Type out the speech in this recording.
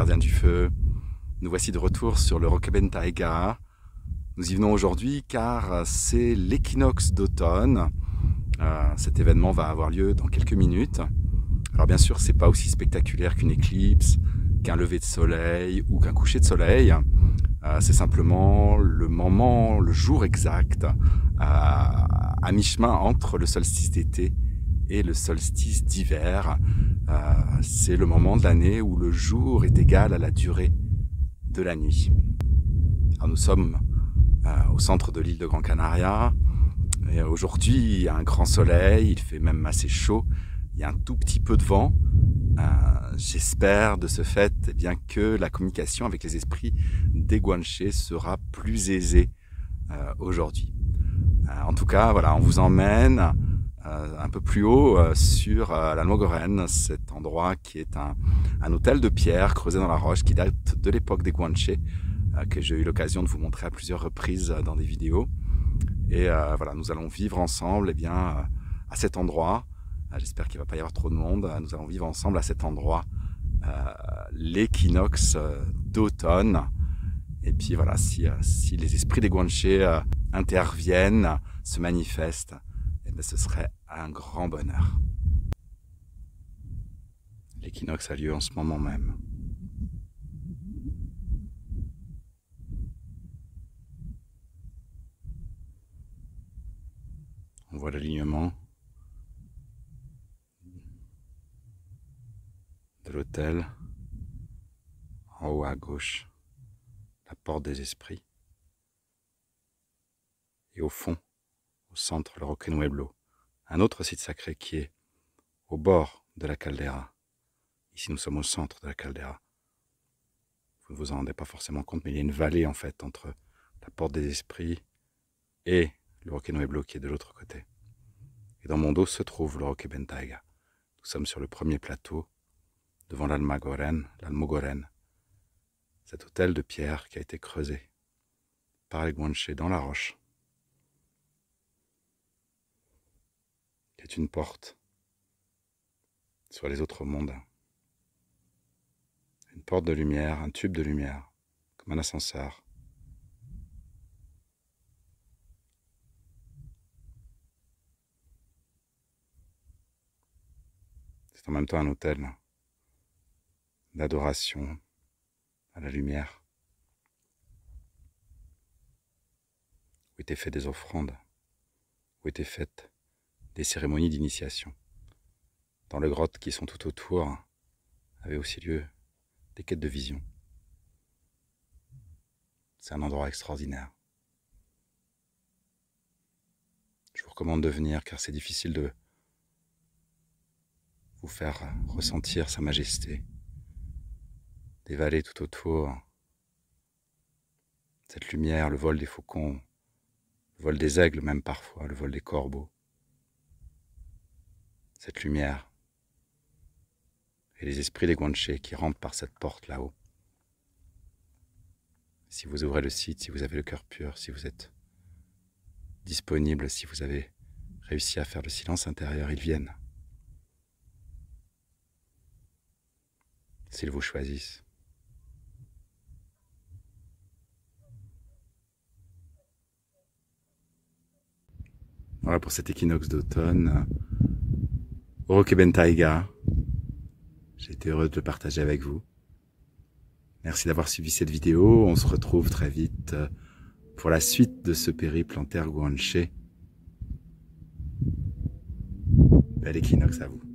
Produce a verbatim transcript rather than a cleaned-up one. Gardiens du Feu. Nous voici de retour sur le Roque Bentayga. Nous y venons aujourd'hui car c'est l'équinoxe d'automne. Euh, cet événement va avoir lieu dans quelques minutes. Alors bien sûr, c'est pas aussi spectaculaire qu'une éclipse, qu'un lever de soleil ou qu'un coucher de soleil. Euh, c'est simplement le moment, le jour exact, euh, à mi-chemin entre le solstice d'été et le solstice d'hiver. Euh, c'est le moment de l'année où le jour est égal à la durée de la nuit. Alors nous sommes euh, au centre de l'île de Gran Canaria. Et aujourd'hui, il y a un grand soleil, il fait même assez chaud, il y a un tout petit peu de vent. Euh, J'espère de ce fait eh bien, que la communication avec les esprits des Guanches sera plus aisée euh, aujourd'hui. Euh, en tout cas, voilà, on vous emmène euh, un peu plus haut euh, sur euh, l'Almogaren, cet endroit qui est un, un hôtel de pierre creusé dans la roche qui date de l'époque des Guanches, euh, que j'ai eu l'occasion de vous montrer à plusieurs reprises euh, dans des vidéos. Et euh, voilà, nous allons vivre ensemble eh bien, euh, à cet endroit. Euh, J'espère qu'il ne va pas y avoir trop de monde. Euh, nous allons vivre ensemble à cet endroit, euh, l'équinoxe euh, d'automne. Et puis voilà, si, euh, si les esprits des Guanches euh, interviennent, se manifestent, eh bien, ce serait un grand bonheur. L'équinoxe a lieu en ce moment même. On voit l'alignement de l'hôtel en haut à gauche, la porte des esprits, et au fond, au centre, le Roque Nueblo, un autre site sacré qui est au bord de la caldeira. Ici, nous sommes au centre de la caldeira. Vous ne vous en rendez pas forcément compte, mais il y a une vallée en fait entre la porte des esprits et le Roque Nueblo qui est de l'autre côté. Et dans mon dos se trouve le Roque Bentayga. Nous sommes sur le premier plateau, devant l'Almogaren, l'Almogaren, cet hôtel de pierre qui a été creusé par les Guanches dans la roche. Il y a une porte sur les autres mondes. Une porte de lumière, un tube de lumière, comme un ascenseur. C'est en même temps un hôtel d'adoration à la lumière où étaient faites des offrandes, où étaient faites des cérémonies d'initiation. Dans les grottes qui sont tout autour avait aussi lieu des quêtes de vision. C'est un endroit extraordinaire. Je vous recommande de venir car c'est difficile de vous faire ressentir sa majesté, des vallées tout autour, cette lumière, le vol des faucons, le vol des aigles même parfois, le vol des corbeaux, cette lumière et les esprits des Guanches qui rentrent par cette porte là-haut. Si vous ouvrez le site, si vous avez le cœur pur, si vous êtes disponible, si vous avez réussi à faire le silence intérieur, ils viennent. S'ils vous choisissent. Voilà pour cet équinoxe d'automne au Roque Bentayga. J'ai été heureux de le partager avec vous. Merci d'avoir suivi cette vidéo. On se retrouve très vite pour la suite de ce périple en terre Guanche. Bel équinoxe à vous.